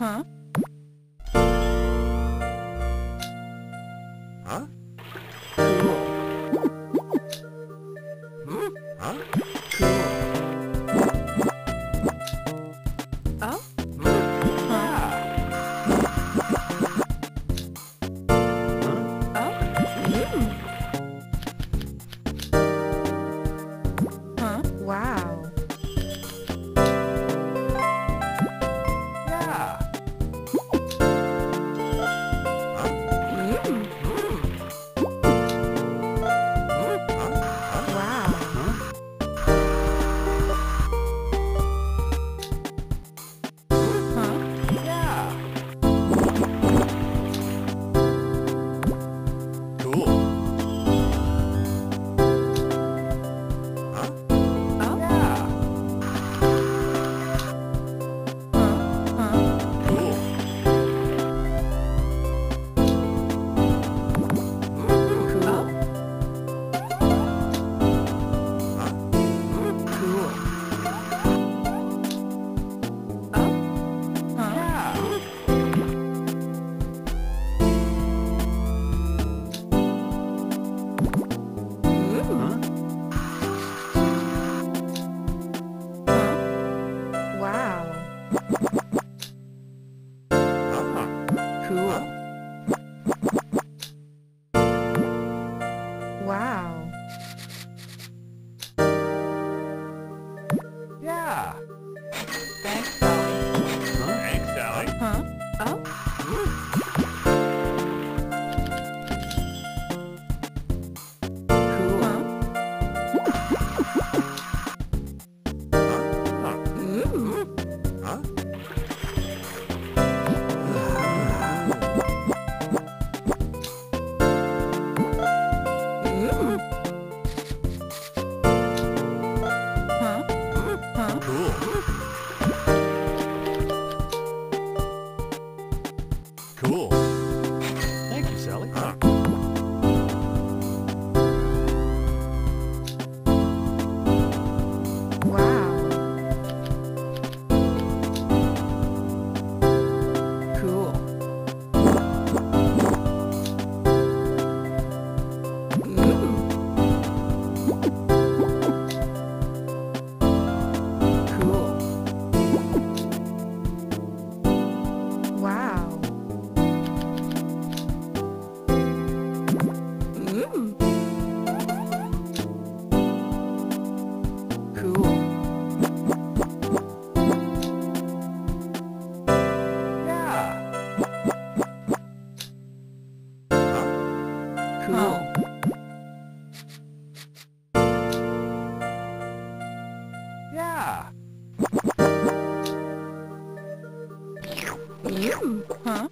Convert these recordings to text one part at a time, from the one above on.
Huh? Huh? Cool. Huh?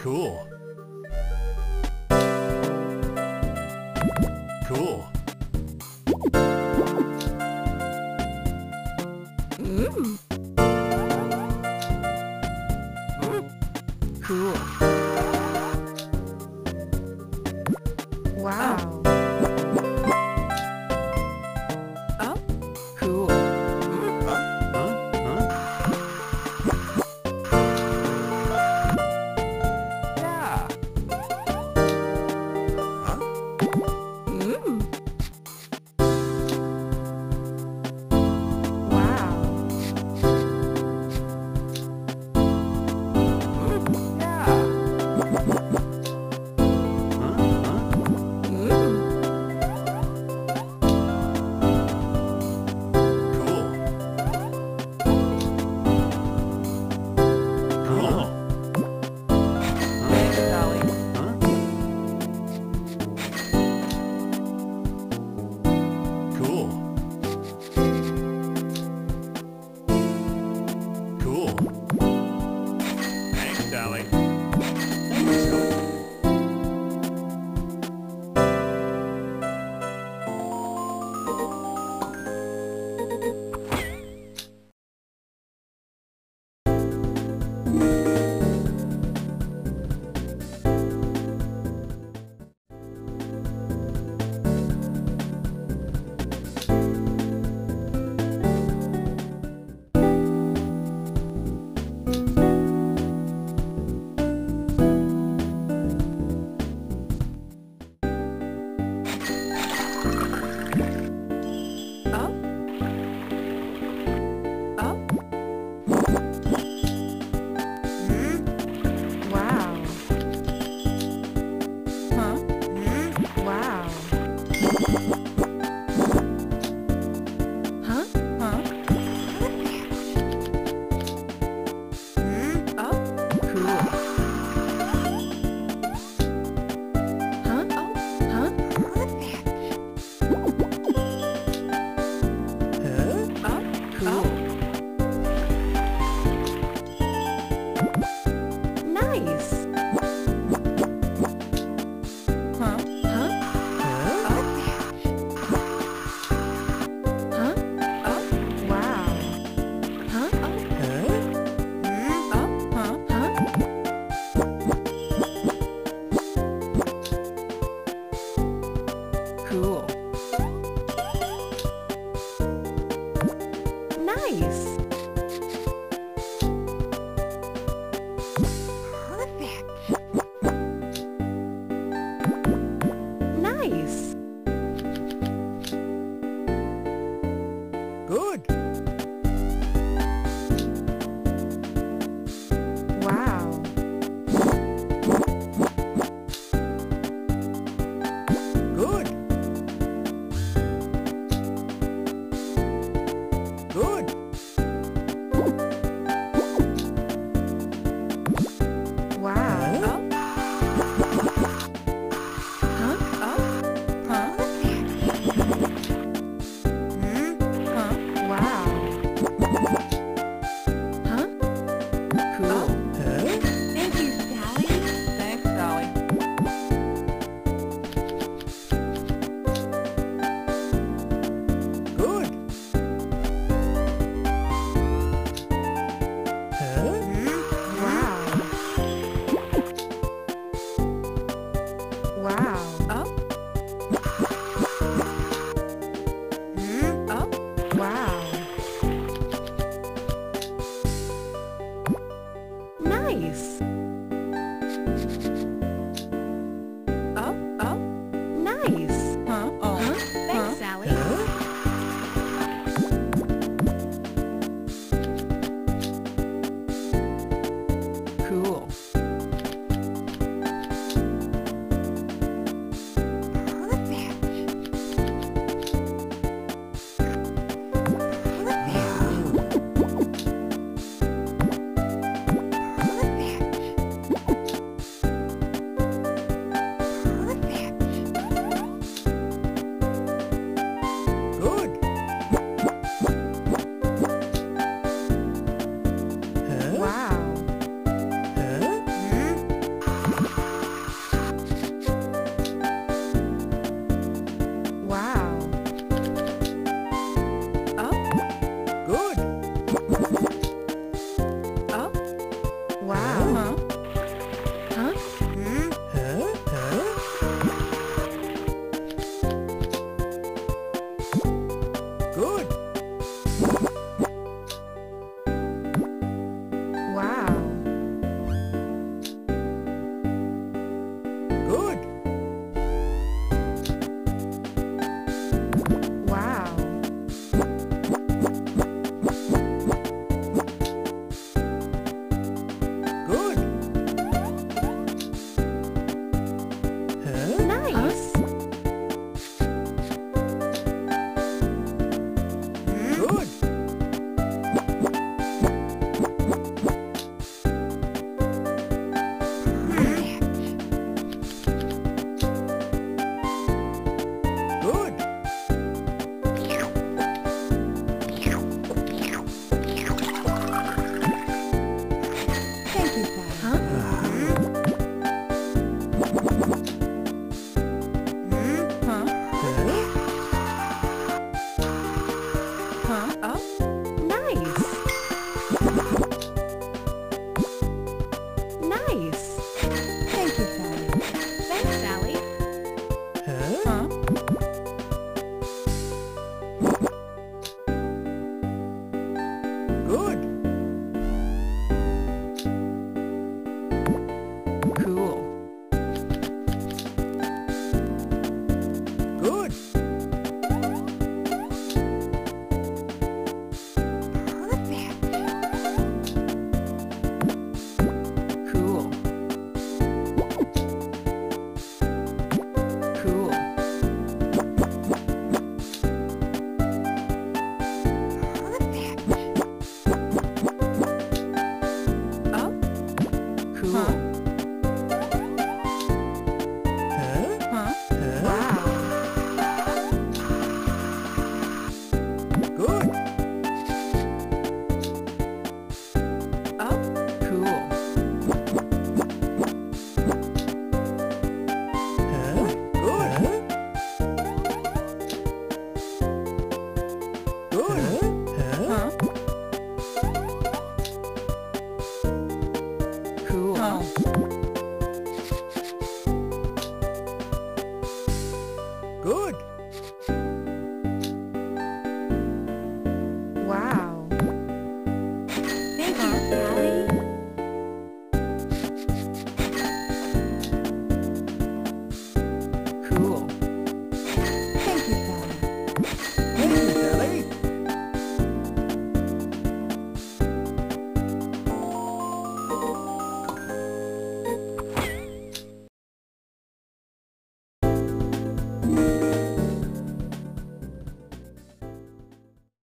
Cool. Oh? cool. Wow. Oh? Cool. Yeah. Nice. Nice. Good. Wow. Good. Good. Nice.